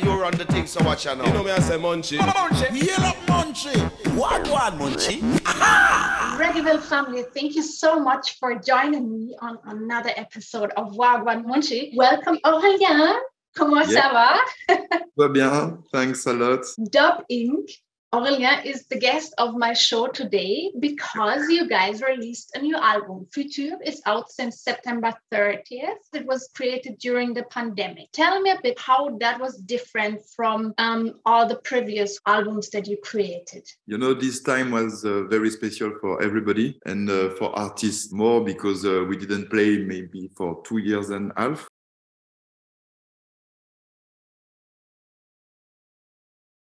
You're on the Tiksa watch channel. You know me, I say Munchy. Munchy. Yellow Munchy. Wha' Gwaan Munchy. Aha! Reggaeville family, thank you so much for joining me on another episode of Wha' Gwaan Munchy. Welcome, Aurélien. Comment ça va? Très bien. Thanks a lot. Dub Inc. Aurélien is the guest of my show today because you guys released a new album. Futur is out since September 30th. It was created during the pandemic. Tell me a bit how that was different from all the previous albums that you created. You know, this time was very special for everybody and for artists more because we didn't play maybe for 2 years and a half.